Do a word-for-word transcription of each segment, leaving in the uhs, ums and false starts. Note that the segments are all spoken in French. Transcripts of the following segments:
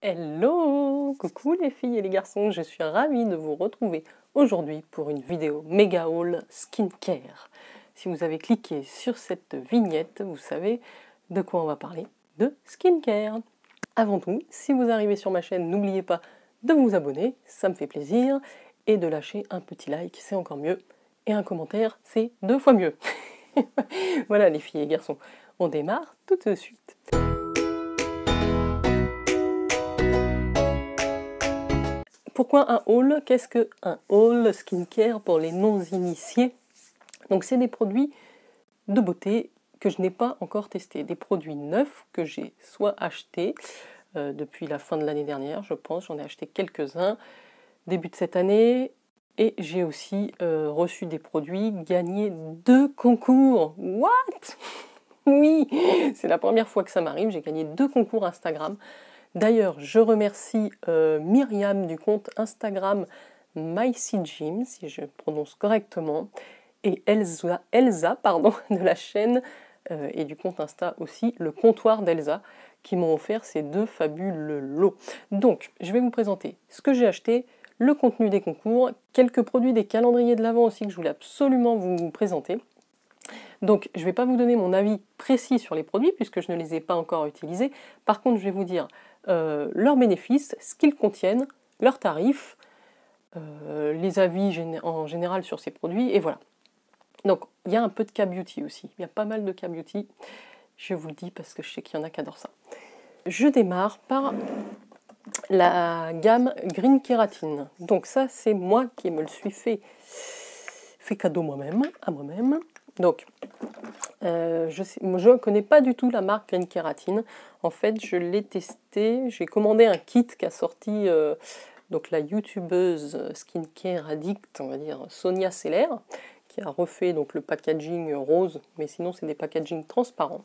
Hello, coucou les filles et les garçons, je suis ravie de vous retrouver aujourd'hui pour une vidéo méga haul skincare. Si vous avez cliqué sur cette vignette, vous savez de quoi on va parler, de skincare. Avant tout, si vous arrivez sur ma chaîne, n'oubliez pas de vous abonner, ça me fait plaisir, et de lâcher un petit like, c'est encore mieux, et un commentaire, c'est deux fois mieux. Voilà les filles et garçons, on démarre tout de suite. Pourquoi un haul? Qu'est-ce qu'un haul skincare pour les non-initiés? Donc c'est des produits de beauté que je n'ai pas encore testés, des produits neufs que j'ai soit achetés euh, depuis la fin de l'année dernière, je pense, j'en ai acheté quelques-uns début de cette année, et j'ai aussi euh, reçu des produits, gagné deux concours. What? Oui, c'est la première fois que ça m'arrive, j'ai gagné deux concours Instagram. D'ailleurs, je remercie euh, Myriam du compte Instagram MyCGym, si je prononce correctement, et Elsa, Elsa pardon, de la chaîne euh, et du compte Insta aussi, le comptoir d'Elsa, qui m'ont offert ces deux fabuleux lots. Donc, je vais vous présenter ce que j'ai acheté, le contenu des concours, quelques produits des calendriers de l'Avent aussi que je voulais absolument vous présenter. Donc, je ne vais pas vous donner mon avis précis sur les produits puisque je ne les ai pas encore utilisés. Par contre, je vais vous dire euh, leurs bénéfices, ce qu'ils contiennent, leurs tarifs, euh, les avis en général sur ces produits, et voilà. Donc, il y a un peu de K B E A U T Y aussi. Il y a pas mal de K B E A U T Y. Je vous le dis parce que je sais qu'il y en a qui adorent ça. Je démarre par la gamme Green Keratin. Donc ça, c'est moi qui me le suis fait, fait cadeau moi-même, à moi-même. Donc, euh, je ne connais pas du tout la marque Green Keratin. En fait, je l'ai testé, j'ai commandé un kit qu'a sorti euh, donc la youtubeuse skincare addict, on va dire, Sonia Selaire, qui a refait donc, le packaging rose, mais sinon c'est des packagings transparents.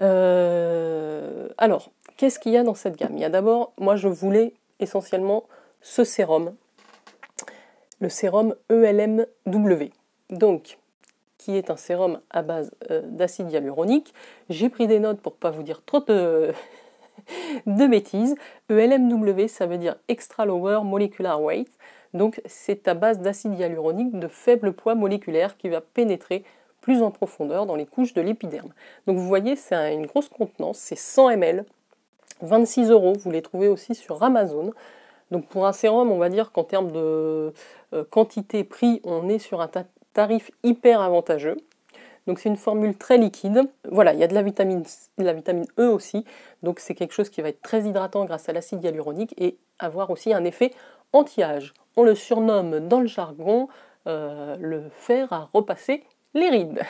Euh, alors, qu'est-ce qu'il y a dans cette gamme? Il y a d'abord, moi je voulais essentiellement ce sérum, le sérum E L M W. Donc, qui est un sérum à base euh, d'acide hyaluronique. J'ai pris des notes pour ne pas vous dire trop de, de bêtises. E L M W, ça veut dire Extra Lower Molecular Weight. Donc c'est à base d'acide hyaluronique de faible poids moléculaire qui va pénétrer plus en profondeur dans les couches de l'épiderme. Donc vous voyez, c'est un, une grosse contenance, c'est cent millilitres, vingt-six euros. Vous les trouvez aussi sur Amazon. Donc pour un sérum, on va dire qu'en termes de euh, quantité-prix, on est sur un tas tarif hyper avantageux. Donc c'est une formule très liquide. Voilà, il y a de la vitamine, de la vitamine E aussi. Donc c'est quelque chose qui va être très hydratant grâce à l'acide hyaluronique et avoir aussi un effet anti-âge. On le surnomme dans le jargon euh, le fer à repasser les rides.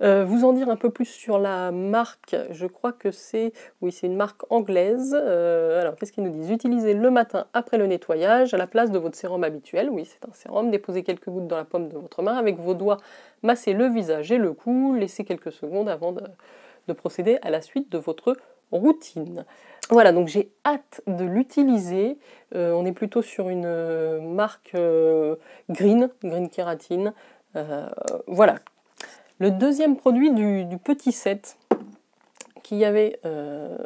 euh, vous en dire un peu plus sur la marque. Je crois que c'est oui, c'est une marque anglaise. Euh, alors qu'est-ce qu'ils nous disent? Utilisez le matin après le nettoyage à la place de votre sérum habituel. Oui, c'est un sérum. Déposez quelques gouttes dans la paume de votre main avec vos doigts. Massez le visage et le cou. Laissez quelques secondes avant de, de procéder à la suite de votre routine. Voilà, donc j'ai hâte de l'utiliser. Euh, on est plutôt sur une euh, marque euh, Green, Green Keratin. Euh, voilà. Le deuxième produit du, du petit set qu'il y avait euh,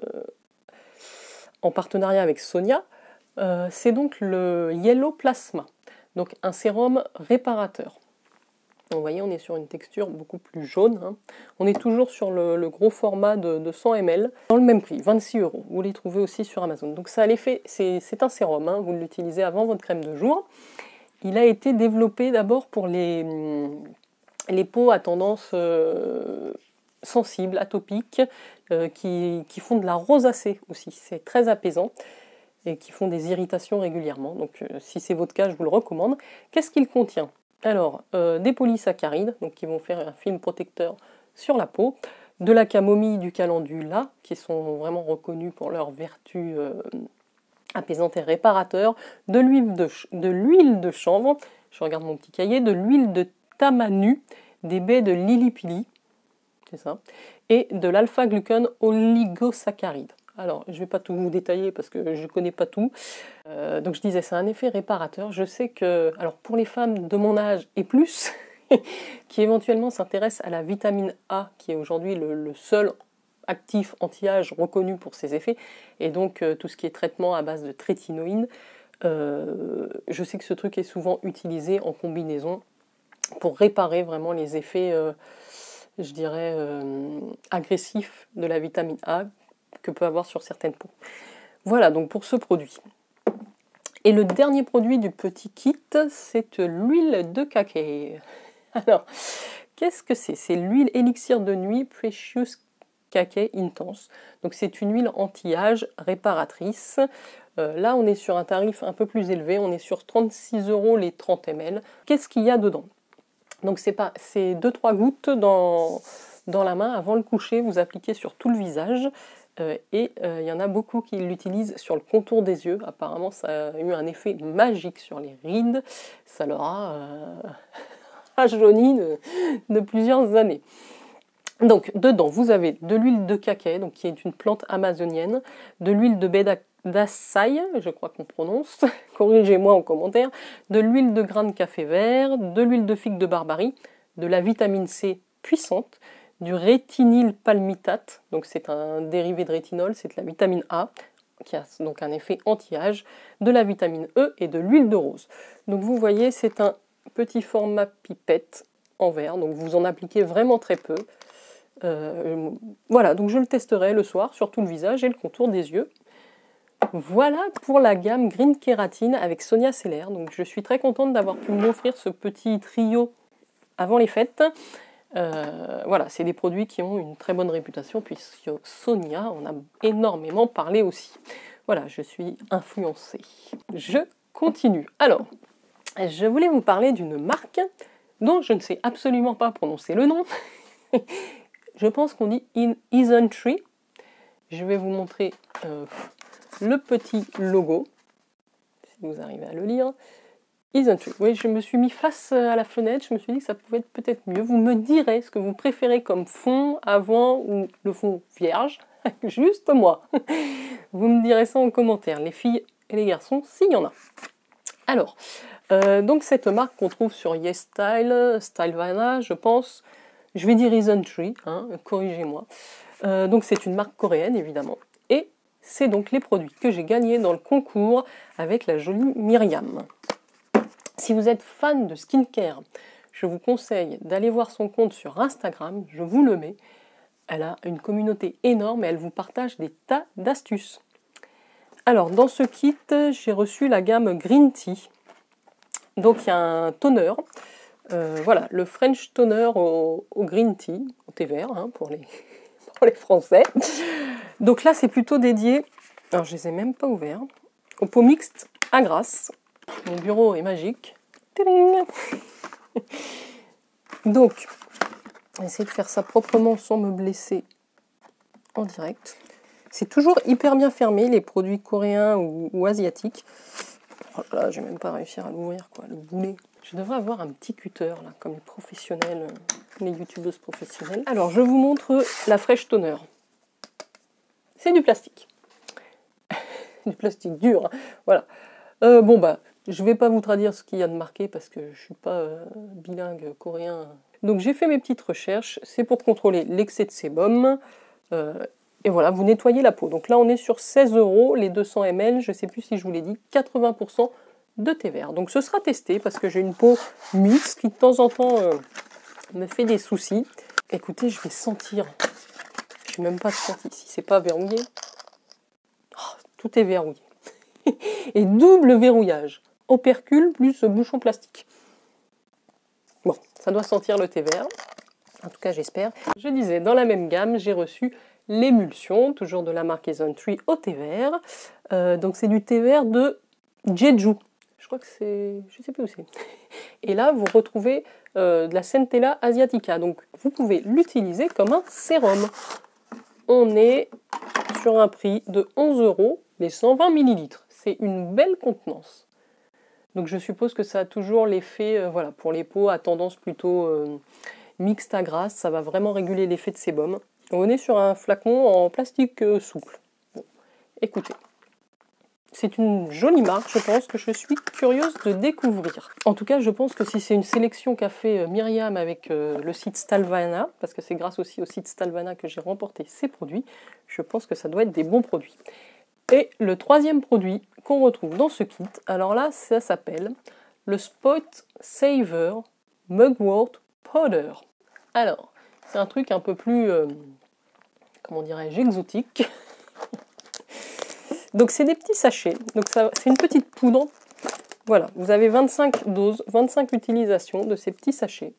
en partenariat avec Sonia, euh, c'est donc le Yellow Plasma, donc un sérum réparateur. Donc, vous voyez, on est sur une texture beaucoup plus jaune, hein. On est toujours sur le, le gros format de, de cent millilitres, dans le même prix, vingt-six euros. Vous les trouvez aussi sur Amazon. Donc ça a l'effet, c'est un sérum, hein, vous l'utilisez avant votre crème de jour. Il a été développé d'abord pour les, les peaux à tendance euh, sensible, atopique, euh, qui, qui font de la rosacée aussi. C'est très apaisant et qui font des irritations régulièrement. Donc euh, si c'est votre cas, je vous le recommande. Qu'est-ce qu'il contient? Alors, euh, des polysaccharides, donc qui vont faire un film protecteur sur la peau, de la camomille, du calendula, qui sont vraiment reconnus pour leurs vertus euh, apaisante et réparateur, de l'huile de, ch de chanvre, je regarde mon petit cahier, de l'huile de tamanu, des baies de lilipili, c'est ça, et de l'alpha-glucane oligosaccharide. Alors, je ne vais pas tout vous détailler parce que je ne connais pas tout. Euh, donc, je disais, c'est un effet réparateur. Je sais que, alors pour les femmes de mon âge et plus, qui éventuellement s'intéressent à la vitamine A, qui est aujourd'hui le, le seul actif anti-âge reconnu pour ses effets, et donc euh, tout ce qui est traitement à base de trétinoïne. Euh, je sais que ce truc est souvent utilisé en combinaison pour réparer vraiment les effets, euh, je dirais, euh, agressifs de la vitamine A que peut avoir sur certaines peaux. Voilà donc pour ce produit. Et le dernier produit du petit kit, c'est l'huile de kakay. Alors, qu'est-ce que c'est? C'est l'huile élixir de nuit Precious Kakay Intense. Donc c'est une huile anti-âge réparatrice. Euh, là, on est sur un tarif un peu plus élevé. On est sur trente-six euros les trente millilitres. Qu'est-ce qu'il y a dedans? Donc c'est pas, c'est deux trois gouttes dans, dans la main. Avant le coucher, vous appliquez sur tout le visage. Euh, et euh, il y en a beaucoup qui l'utilisent sur le contour des yeux. Apparemment, ça a eu un effet magique sur les rides. Ça leur a, euh, a jauni de, de plusieurs années. Donc, dedans, vous avez de l'huile de kakay, donc qui est une plante amazonienne, de l'huile de beda d'açaï, je crois qu'on prononce, corrigez-moi en commentaire, de l'huile de grain de café vert, de l'huile de figue de barbarie, de la vitamine C puissante, du rétinyl palmitate, donc c'est un dérivé de rétinol, c'est de la vitamine A, qui a donc un effet anti-âge, de la vitamine E et de l'huile de rose. Donc vous voyez, c'est un petit format pipette en verre, donc vous en appliquez vraiment très peu. Euh, voilà, donc je le testerai le soir sur tout le visage et le contour des yeux. Voilà pour la gamme Green Keratin avec Sonia Selaire. Donc je suis très contente d'avoir pu m'offrir ce petit trio avant les fêtes. Euh, voilà, c'est des produits qui ont une très bonne réputation puisque Sonia en a énormément parlé aussi. Voilà, je suis influencée. Je continue. Alors, je voulais vous parler d'une marque dont je ne sais absolument pas prononcer le nom. Je pense qu'on dit Isntree. Je vais vous montrer... Euh, le petit logo, si vous arrivez à le lire, Isntree. Oui, je me suis mis face à la fenêtre, je me suis dit que ça pouvait être peut-être mieux. Vous me direz ce que vous préférez comme fond, avant ou le fond vierge, juste moi. Vous me direz ça en commentaire, les filles et les garçons, s'il y en a. Alors, euh, donc cette marque qu'on trouve sur YesStyle, Stylevana, je pense, je vais dire Isntree, hein, corrigez-moi. Euh, donc c'est une marque coréenne, évidemment. Et c'est donc les produits que j'ai gagnés dans le concours avec la jolie Myriam. Si vous êtes fan de skincare, je vous conseille d'aller voir son compte sur Instagram, je vous le mets. Elle a une communauté énorme et elle vous partage des tas d'astuces. Alors, dans ce kit, j'ai reçu la gamme Green Tea. Donc, il y a un toner. Euh, voilà, le French toner au, au green tea, au thé vert, hein, pour les... pour les Français. Donc là, c'est plutôt dédié, alors je les ai même pas ouverts, aux peaux mixtes à grasse. Mon bureau est magique. Tadam. Donc, on va essayer de faire ça proprement sans me blesser en direct. C'est toujours hyper bien fermé, les produits coréens ou, ou asiatiques. Oh là là, je vais même pas réussir à l'ouvrir, quoi, le boulet. Je devrais avoir un petit cutter, là, comme les professionnels, les youtubeuses professionnelles. Alors, je vous montre la Fresh Toner. C'est du plastique. Du plastique dur, hein. Voilà. Euh, bon, bah, je vais pas vous traduire ce qu'il y a de marqué parce que je suis pas euh, bilingue coréen. Donc, j'ai fait mes petites recherches. C'est pour contrôler l'excès de sébum. Euh, et voilà, vous nettoyez la peau. Donc là, on est sur seize euros, les deux cents millilitres. Je sais plus si je vous l'ai dit, quatre-vingts pour cent de thé vert. Donc, ce sera testé parce que j'ai une peau mixte qui, de temps en temps, euh, me fait des soucis. Écoutez, je vais sentir. Je n'ai même pas senti. Si c'est pas verrouillé, oh, tout est verrouillé. Et double verrouillage. Opercule plus bouchon plastique. Bon, ça doit sentir le thé vert. En tout cas, j'espère. Je disais, dans la même gamme, j'ai reçu l'émulsion, toujours de la marque Isntree au thé vert. Euh, donc, c'est du thé vert de Jeju. Je crois que c'est... je sais plus où c'est. Et là, vous retrouvez euh, de la Centella asiatica. Donc, vous pouvez l'utiliser comme un sérum. On est sur un prix de onze euros, les cent vingt millilitres. C'est une belle contenance. Donc, je suppose que ça a toujours l'effet... Euh, voilà, pour les peaux à tendance plutôt euh, mixte à grasse, ça va vraiment réguler l'effet de sébum. On est sur un flacon en plastique euh, souple. Bon, écoutez, C'est une jolie marque, je pense, que je suis curieuse de découvrir. En tout cas, je pense que si c'est une sélection qu'a fait Myriam avec euh, le site Stylevana, parce que c'est grâce aussi au site Stylevana que j'ai remporté ces produits, je pense que ça doit être des bons produits. Et le troisième produit qu'on retrouve dans ce kit, alors là, ça s'appelle le Spot Saver Mugwort Powder. Alors, c'est un truc un peu plus, euh, comment dirais-je, exotique. Donc c'est des petits sachets, donc c'est une petite poudre, voilà, vous avez vingt-cinq doses, vingt-cinq utilisations de ces petits sachets.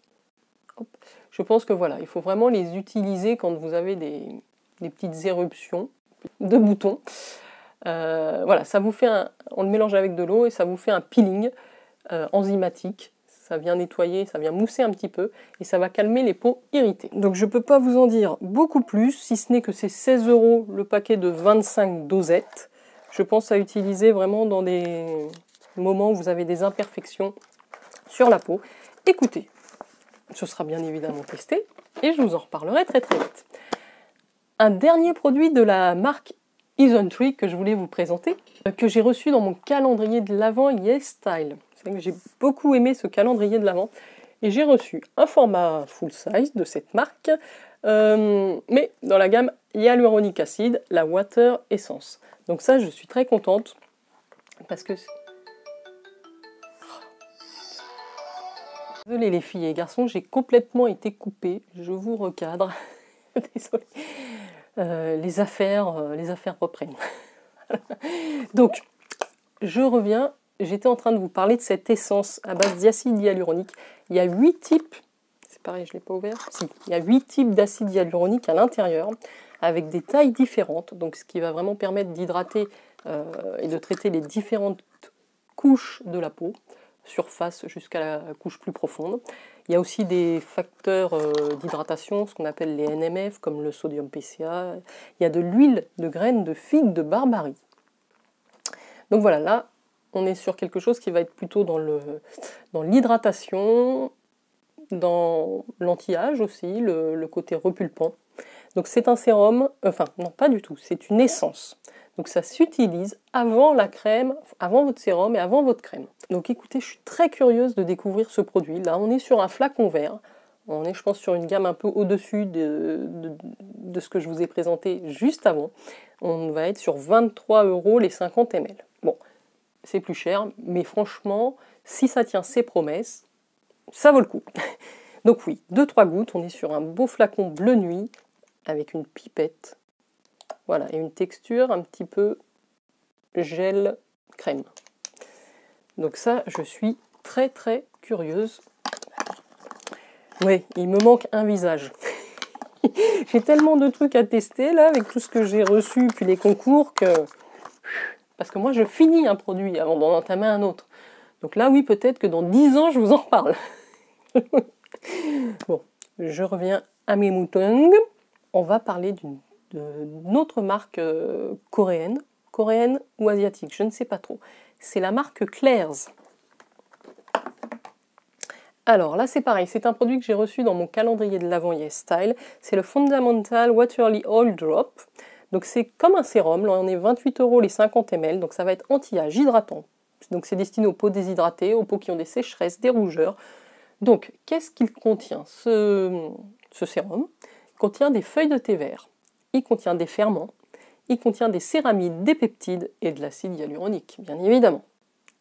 Hop. Je pense que voilà, il faut vraiment les utiliser quand vous avez des, des petites éruptions de boutons. Euh, voilà, ça vous fait un, on le mélange avec de l'eau et ça vous fait un peeling euh, enzymatique. Ça vient nettoyer, ça vient mousser un petit peu et ça va calmer les peaux irritées. Donc je ne peux pas vous en dire beaucoup plus, si ce n'est que c'est seize euros le paquet de vingt-cinq dosettes. Je pense à utiliser vraiment dans des moments où vous avez des imperfections sur la peau. Écoutez, ce sera bien évidemment testé et je vous en reparlerai très très vite. Un dernier produit de la marque Isntree que je voulais vous présenter, que j'ai reçu dans mon calendrier de l'Avent YesStyle. C'est que j'ai beaucoup aimé ce calendrier de l'Avent et j'ai reçu un format full size de cette marque, euh, mais dans la gamme hyaluronique acide, la Water Essence. Donc ça, je suis très contente parce que... Désolée les filles et garçons, j'ai complètement été coupée. Je vous recadre. Désolée. Euh, les affaires, euh, les affaires reprennent. Donc, je reviens. J'étais en train de vous parler de cette essence à base d'acide hyaluronique. Il y a huit types. C'est pareil, je ne l'ai pas ouvert. Si, il y a huit types d'acide hyaluronique à l'intérieur, avec des tailles différentes, donc ce qui va vraiment permettre d'hydrater euh, et de traiter les différentes couches de la peau, surface jusqu'à la couche plus profonde. Il y a aussi des facteurs euh, d'hydratation, ce qu'on appelle les N M F, comme le sodium P C A. Il y a de l'huile de graines de figue de Barbarie. Donc voilà, là, on est sur quelque chose qui va être plutôt dans le, dans l'hydratation, dans l'anti-âge aussi, le, le côté repulpant. Donc c'est un sérum, enfin non pas du tout, c'est une essence. Donc ça s'utilise avant la crème, avant votre sérum et avant votre crème. Donc écoutez, je suis très curieuse de découvrir ce produit. Là on est sur un flacon vert, on est je pense sur une gamme un peu au-dessus de, de, de ce que je vous ai présenté juste avant. On va être sur vingt-trois euros les cinquante millilitres. Bon, c'est plus cher, mais franchement, si ça tient ses promesses, ça vaut le coup. Donc oui, deux trois gouttes, on est sur un beau flacon bleu nuit, avec une pipette, voilà, et une texture un petit peu gel crème. Donc ça, je suis très très curieuse. Oui, il me manque un visage. J'ai tellement de trucs à tester là, avec tout ce que j'ai reçu, puis les concours, que... Parce que moi, je finis un produit avant d'en entamer un autre. Donc là, oui, peut-être que dans dix ans, je vous en reparle. Bon, je reviens à mes moutons. On va parler d'une autre marque euh, coréenne, coréenne ou asiatique, je ne sais pas trop. C'est la marque Klairs. Alors là c'est pareil, c'est un produit que j'ai reçu dans mon calendrier de l'Avent YesStyle. C'est le Fundamental Waterly Oil Drop. Donc c'est comme un sérum, là on est vingt-huit euros les cinquante millilitres, donc ça va être anti-âge, hydratant. Donc c'est destiné aux peaux déshydratées, aux peaux qui ont des sécheresses, des rougeurs. Donc qu'est-ce qu'il contient ce, ce sérum? Il contient des feuilles de thé vert, il contient des ferments, il contient des céramides, des peptides et de l'acide hyaluronique, bien évidemment.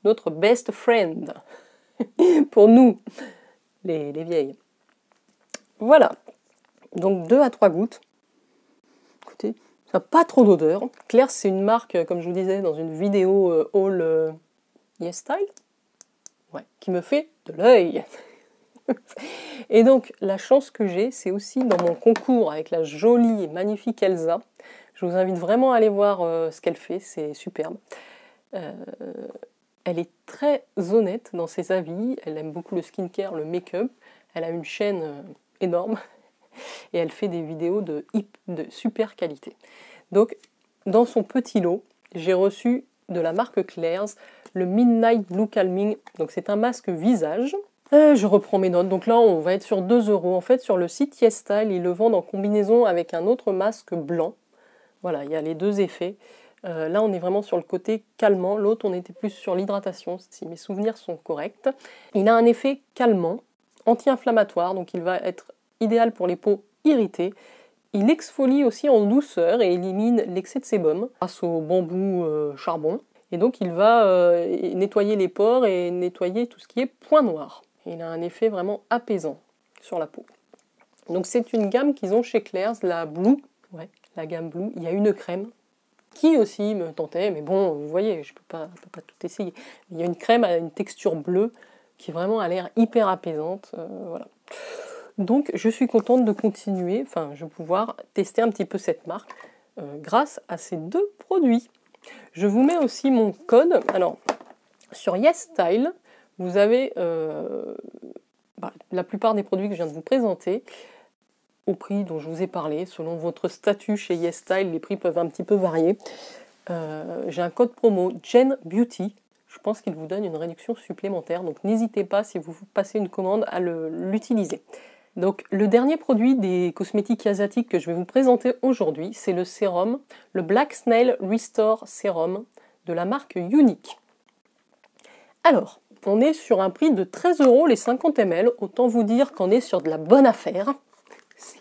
Notre best friend pour nous, les, les vieilles. Voilà, donc deux à trois gouttes. Écoutez, ça n'a pas trop d'odeur. Klairs, c'est une marque, comme je vous disais dans une vidéo euh, haul euh, YesStyle, ouais, qui me fait de l'œil. Et donc la chance que j'ai, c'est aussi dans mon concours avec la jolie et magnifique Elsa. Je vous invite vraiment à aller voir euh, ce qu'elle fait, c'est superbe. Euh, elle est très honnête dans ses avis, elle aime beaucoup le skincare, le make-up, elle a une chaîne euh, énorme et elle fait des vidéos de, hip, de super qualité. Donc dans son petit lot, j'ai reçu de la marque Klairs le Midnight Blue Calming, donc c'est un masque visage. Euh, je reprends mes notes, donc là on va être sur deux euros. En fait sur le site YesStyle, ils le vendent en combinaison avec un autre masque blanc. Voilà, il y a les deux effets. Euh, là, on est vraiment sur le côté calmant. L'autre, on était plus sur l'hydratation, si mes souvenirs sont corrects. Il a un effet calmant, anti-inflammatoire, donc il va être idéal pour les peaux irritées. Il exfolie aussi en douceur et élimine l'excès de sébum grâce au bambou euh, charbon. Et donc, il va euh, nettoyer les pores et nettoyer tout ce qui est point noir. Il a un effet vraiment apaisant sur la peau. Donc, c'est une gamme qu'ils ont chez Klairs, la Blue. Ouais, la gamme Blue. Il y a une crème qui aussi me tentait, mais bon, vous voyez, je ne peux pas, peux pas tout essayer. Il y a une crème à une texture bleue qui vraiment a l'air hyper apaisante. Euh, voilà. Donc, je suis contente de continuer, enfin, je vais pouvoir tester un petit peu cette marque euh, grâce à ces deux produits. Je vous mets aussi mon code. Alors, sur YesStyle, vous avez euh, bah, la plupart des produits que je viens de vous présenter au prix dont je vous ai parlé. Selon votre statut chez YesStyle, les prix peuvent un petit peu varier. Euh, J'ai un code promo GenBeauty. Je pense qu'il vous donne une réduction supplémentaire. Donc, n'hésitez pas, si vous passez une commande, à l'utiliser. Donc, le dernier produit des cosmétiques asiatiques que je vais vous présenter aujourd'hui, c'est le sérum, le Black Snail Restore Sérum de la marque Unique. Alors, on est sur un prix de treize euros les cinquante millilitres. Autant vous dire qu'on est sur de la bonne affaire. Si,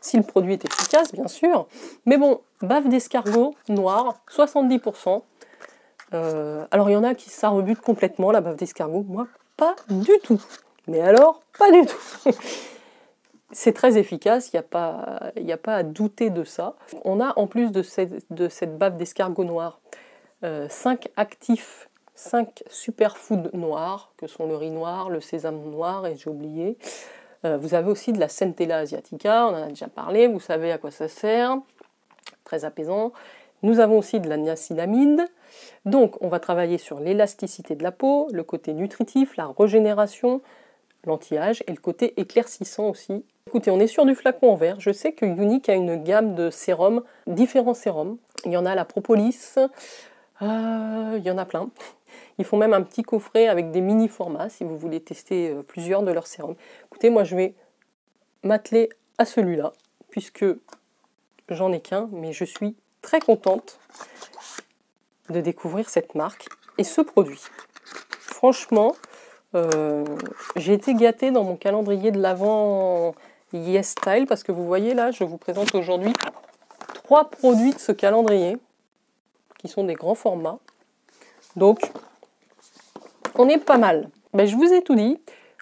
si le produit est efficace, bien sûr. Mais bon, bave d'escargot noir, soixante-dix pour cent. Euh, alors, il y en a qui ça rebute complètement, la bave d'escargot. Moi, pas du tout. Mais alors, pas du tout. C'est très efficace, il n'y a pas, y a pas à douter de ça. On a en plus de cette, de cette bave d'escargot noir, euh, cinq actifs, cinq superfoods noirs, que sont le riz noir, le sésame noir, et j'ai oublié. Euh, vous avez aussi de la Centella asiatica, on en a déjà parlé, vous savez à quoi ça sert, très apaisant. Nous avons aussi de la niacinamide. Donc on va travailler sur l'élasticité de la peau, le côté nutritif, la régénération, l'anti-âge et le côté éclaircissant aussi. Écoutez, on est sur du flacon en verre. Je sais que Unique a une gamme de sérums, différents sérums. Il y en a la propolis, euh, il y en a plein. Ils font même un petit coffret avec des mini-formats si vous voulez tester plusieurs de leurs sérums. Écoutez, moi je vais m'atteler à celui-là puisque j'en ai qu'un, mais je suis très contente de découvrir cette marque et ce produit. Franchement, Euh, j'ai été gâtée dans mon calendrier de l'avant YesStyle parce que vous voyez là, je vous présente aujourd'hui trois produits de ce calendrier qui sont des grands formats. Donc, on est pas mal. Ben, je vous ai tout dit.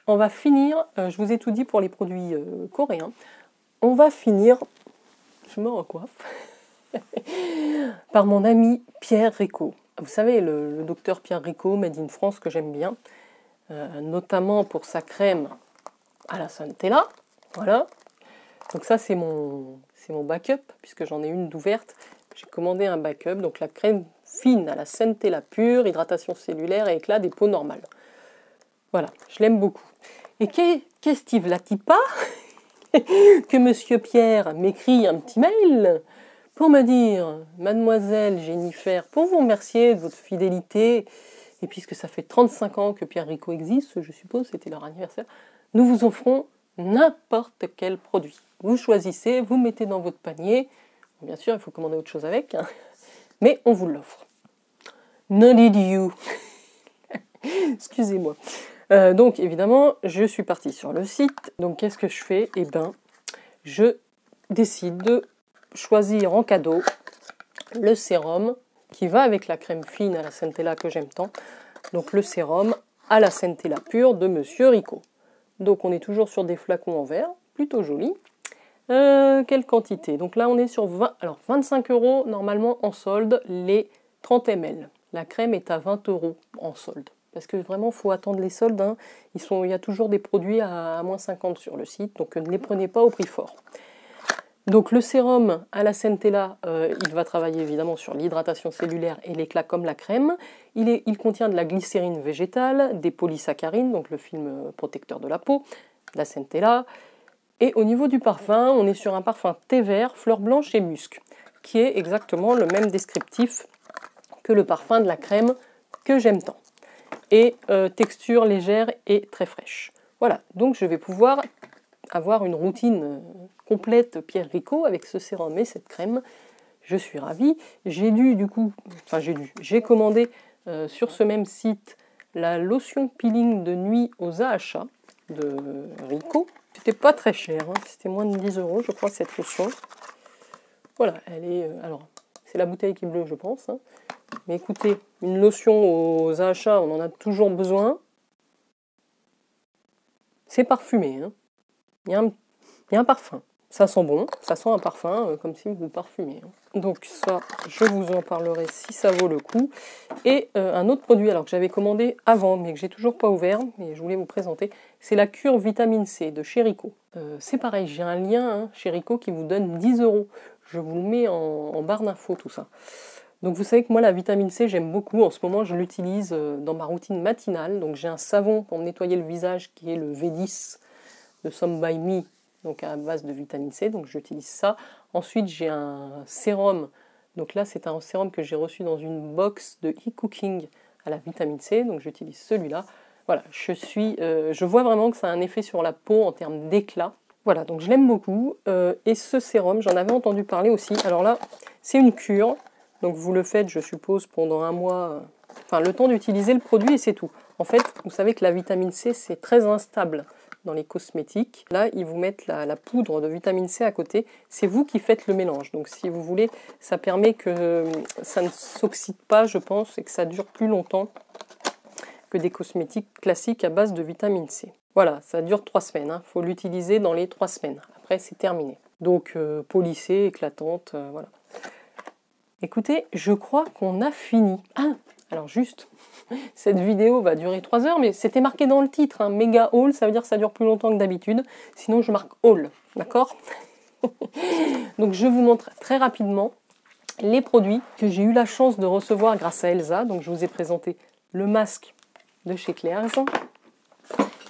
On va finir, euh, je vous ai tout dit pour les produits euh, coréens. On va finir, je me recoiffe, par mon ami Pierre Ricaud. Vous savez, le, le docteur Pierre Ricaud, Made in France, que j'aime bien. Euh, notamment pour sa crème à la Centella, voilà. Donc ça c'est mon, c'est mon backup, puisque j'en ai une d'ouverte, j'ai commandé un backup, donc la crème fine à la Centella pure, hydratation cellulaire et éclat des peaux normales. Voilà, je l'aime beaucoup. Et qu'est-ce qu'il ne dit pas que Monsieur Pierre m'écrit un petit mail pour me dire « Mademoiselle Jennifer, pour vous remercier de votre fidélité, et puisque ça fait trente-cinq ans que Pierre Ricaud existe, je suppose, c'était leur anniversaire, nous vous offrons n'importe quel produit. Vous choisissez, vous mettez dans votre panier. Bien sûr, il faut commander autre chose avec, hein. Mais on vous l'offre. No need you. Excusez-moi. Euh, donc, évidemment, je suis partie sur le site. Donc, qu'est-ce que je fais? Eh bien, je décide de choisir en cadeau le sérum qui va avec la crème fine à la Centella que j'aime tant, donc le sérum à la Centella pure de Monsieur Ricaud. Donc on est toujours sur des flacons en verre, plutôt joli. Euh, quelle quantité? Donc là on est sur vingt, alors vingt-cinq euros normalement en solde les trente millilitres. La crème est à vingt euros en solde, parce que vraiment faut attendre les soldes, hein. Ils sont, il y a toujours des produits à, à moins cinquante sur le site, donc ne les prenez pas au prix fort. Donc le sérum à la Centella, euh, il va travailler évidemment sur l'hydratation cellulaire et l'éclat comme la crème. Il, est, il contient de la glycérine végétale, des polysaccharines, donc le film protecteur de la peau, de la Centella. Et au niveau du parfum, on est sur un parfum thé vert, fleur blanche et musc, qui est exactement le même descriptif que le parfum de la crème que j'aime tant. Et euh, texture légère et très fraîche. Voilà, donc je vais pouvoir avoir une routine complète Pierre Ricaud avec ce sérum et cette crème je suis ravie. J'ai dû du coup, enfin j'ai dû, j'ai commandé euh, sur ce même site la lotion peeling de nuit aux achats de Ricaud. C'était pas très cher, hein, c'était moins de dix euros je crois cette lotion. Voilà, elle est, euh, alors c'est la bouteille qui est bleue je pense, hein. Mais écoutez, une lotion aux achats, on en a toujours besoin. C'est parfumé, hein. Il y a un, il y a un parfum. Ça sent bon, ça sent un parfum, euh, comme si vous parfumiez. Hein. Donc ça, je vous en parlerai si ça vaut le coup. Et euh, un autre produit, alors que j'avais commandé avant, mais que j'ai toujours pas ouvert, mais je voulais vous présenter, c'est la cure vitamine C de chez Ricaud. Euh, c'est pareil, j'ai un lien hein, chez Ricaud qui vous donne dix euros. Je vous le mets en, en barre d'infos, tout ça. Donc vous savez que moi, la vitamine C, j'aime beaucoup. En ce moment, je l'utilise dans ma routine matinale. Donc j'ai un savon pour me nettoyer le visage qui est le V dix de Some By Me. Donc à base de vitamine C, donc j'utilise ça. Ensuite j'ai un sérum, donc là c'est un sérum que j'ai reçu dans une box de eCooking à la vitamine C, donc j'utilise celui-là. Voilà, je suis, euh, je vois vraiment que ça a un effet sur la peau en termes d'éclat. Voilà, donc je l'aime beaucoup. Euh, et ce sérum, j'en avais entendu parler aussi. Alors là, c'est une cure, donc vous le faites, je suppose, pendant un mois, euh, enfin le temps d'utiliser le produit et c'est tout. En fait, vous savez que la vitamine C, c'est très instable dans les cosmétiques. Là, ils vous mettent la, la poudre de vitamine C à côté. C'est vous qui faites le mélange. Donc, si vous voulez, ça permet que ça ne s'oxyde pas, je pense, et que ça dure plus longtemps que des cosmétiques classiques à base de vitamine C. Voilà, ça dure trois semaines. Il hein. faut l'utiliser dans les trois semaines. Après, c'est terminé. Donc, euh, polissée, éclatante, euh, voilà. Écoutez, je crois qu'on a fini. Ah, alors juste... Cette vidéo va durer trois heures, mais c'était marqué dans le titre, hein, méga haul, ça veut dire que ça dure plus longtemps que d'habitude, sinon je marque haul, d'accord. Donc je vous montre très rapidement les produits que j'ai eu la chance de recevoir grâce à Elsa. Donc je vous ai présenté le masque de chez Klairs.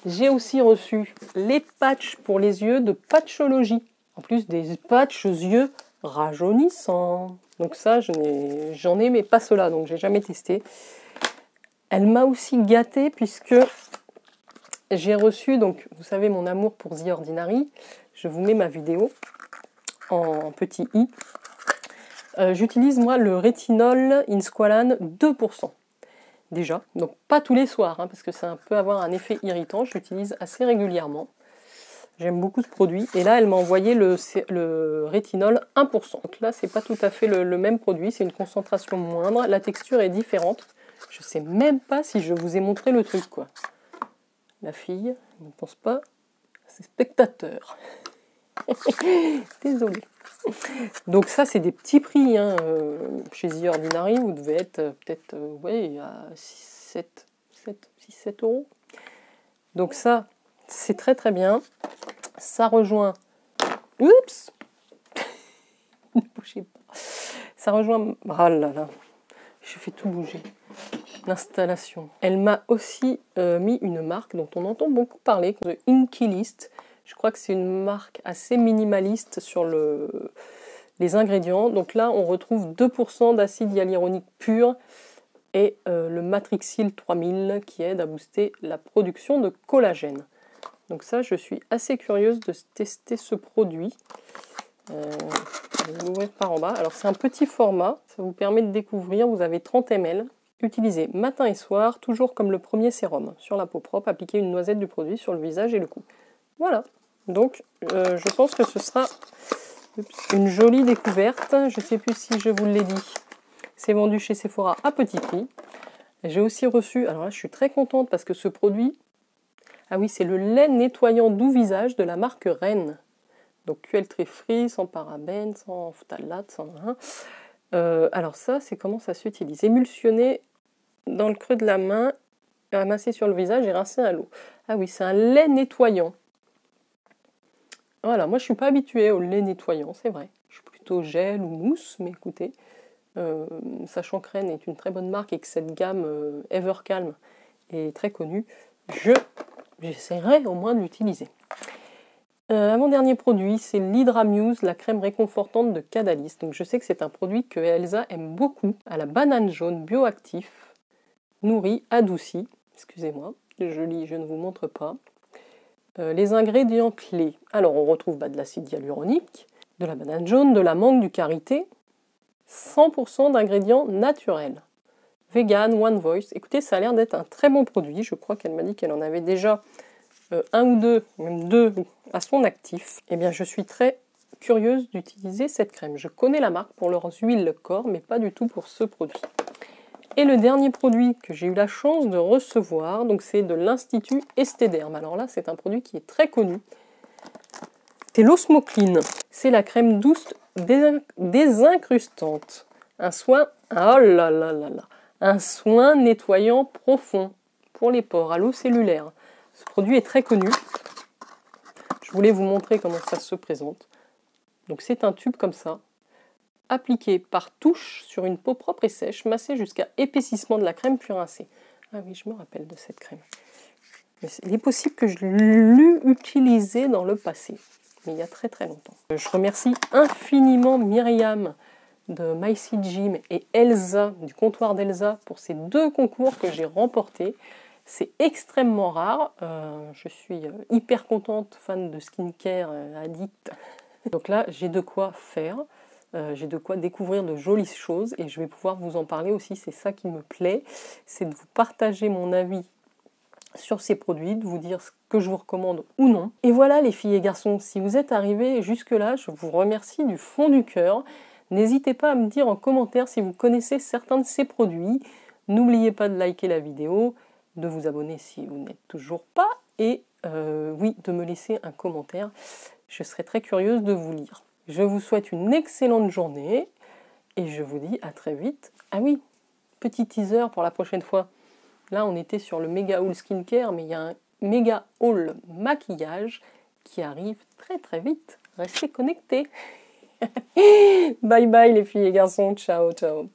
J'ai aussi reçu les patchs pour les yeux de Patchologie, en plus des patchs yeux rajeunissants. Donc ça, j'en ai, mais pas ceux-là, donc j'ai jamais testé. Elle m'a aussi gâtée puisque j'ai reçu, donc vous savez mon amour pour The Ordinary, je vous mets ma vidéo en petit i. Euh, J'utilise moi le Retinol InSqualane deux pour cent déjà, donc pas tous les soirs hein, parce que ça peut avoir un effet irritant, je l'utilise assez régulièrement. J'aime beaucoup ce produit. Et là, elle m'a envoyé le, le rétinol un pour cent. Donc là, c'est pas tout à fait le, le même produit. C'est une concentration moindre. La texture est différente. Je sais même pas si je vous ai montré le truc, quoi. La fille ne pense pas à ses spectateurs. Désolée. Donc ça, c'est des petits prix. Hein. Euh, chez The Ordinary, vous devez être euh, peut-être euh, ouais, à six sept euros. Donc ça, c'est très très bien. Ça rejoint, oups, ne bougez pas. Ça rejoint, ah là là, j'ai fait tout bouger. L'installation. Elle m'a aussi euh, mis une marque dont on entend beaucoup parler, The Inkey List. Je crois que c'est une marque assez minimaliste sur le, les ingrédients. Donc là, on retrouve deux pour cent d'acide hyaluronique pur et euh, le Matrixyl trois mille qui aide à booster la production de collagène. Donc ça, je suis assez curieuse de tester ce produit. Euh, je vais l'ouvrir par en bas. Alors c'est un petit format, ça vous permet de découvrir, vous avez trente millilitres. Utilisez matin et soir, toujours comme le premier sérum. Sur la peau propre, appliquez une noisette du produit sur le visage et le cou. Voilà, donc euh, je pense que ce sera une jolie découverte. Je ne sais plus si je vous l'ai dit. C'est vendu chez Sephora à petit prix. J'ai aussi reçu, alors là je suis très contente parce que ce produit... Ah oui, c'est le lait nettoyant doux visage de la marque R E N. Donc Q L très free, sans parabènes, sans phtalates, sans rien. Euh, alors ça, c'est comment ça s'utilise. Émulsionner dans le creux de la main, ramasser sur le visage et rincer à l'eau. Ah oui, c'est un lait nettoyant. Voilà, moi je ne suis pas habituée au lait nettoyant, c'est vrai. Je suis plutôt gel ou mousse, mais écoutez, euh, sachant que R E N est une très bonne marque et que cette gamme euh, EverCalm est très connue, je... j'essaierai au moins de l'utiliser. Euh, Avant-dernier produit, c'est l'Hydra Muse, la crème réconfortante de Caudalie. Donc je sais que c'est un produit que Elsa aime beaucoup, à la banane jaune bioactif, nourri, adouci. Excusez-moi, je lis, je ne vous montre pas. Euh, les ingrédients clés. Alors on retrouve bah, de l'acide hyaluronique, de la banane jaune, de la mangue, du karité, cent pour cent d'ingrédients naturels. Vegan, One Voice. Écoutez, ça a l'air d'être un très bon produit. Je crois qu'elle m'a dit qu'elle en avait déjà euh, un ou deux, même deux à son actif. Eh bien, je suis très curieuse d'utiliser cette crème. Je connais la marque pour leurs huiles corps, mais pas du tout pour ce produit. Et le dernier produit que j'ai eu la chance de recevoir, donc c'est de l'Institut Estéderme. Alors là, c'est un produit qui est très connu. C'est l'Osmoclean. C'est la crème douce désincrustante. Un soin... Oh là là là là. Un soin nettoyant profond pour les pores à l'eau cellulaire. Ce produit est très connu. Je voulais vous montrer comment ça se présente. Donc c'est un tube comme ça, appliqué par touche sur une peau propre et sèche, massé jusqu'à épaississement de la crème puis rincée. Ah oui, je me rappelle de cette crème. Mais il est possible que je l'ai utilisée dans le passé, mais il y a très très longtemps. Je remercie infiniment Myriam de MyCGym et Elsa, du comptoir d'Elsa, pour ces deux concours que j'ai remportés. C'est extrêmement rare. Euh, je suis hyper contente, fan de skincare, addict. Donc là, j'ai de quoi faire. Euh, j'ai de quoi découvrir de jolies choses et je vais pouvoir vous en parler aussi. C'est ça qui me plaît, c'est de vous partager mon avis sur ces produits, de vous dire ce que je vous recommande ou non. Et voilà les filles et garçons, si vous êtes arrivés jusque-là, je vous remercie du fond du cœur. N'hésitez pas à me dire en commentaire si vous connaissez certains de ces produits. N'oubliez pas de liker la vidéo, de vous abonner si vous n'êtes toujours pas et euh, oui, de me laisser un commentaire. Je serai très curieuse de vous lire. Je vous souhaite une excellente journée et je vous dis à très vite. Ah oui, petit teaser pour la prochaine fois. Là, on était sur le méga haul skincare, mais il y a un méga haul maquillage qui arrive très très vite. Restez connectés. Bye bye les filles et garçons. Ciao, ciao.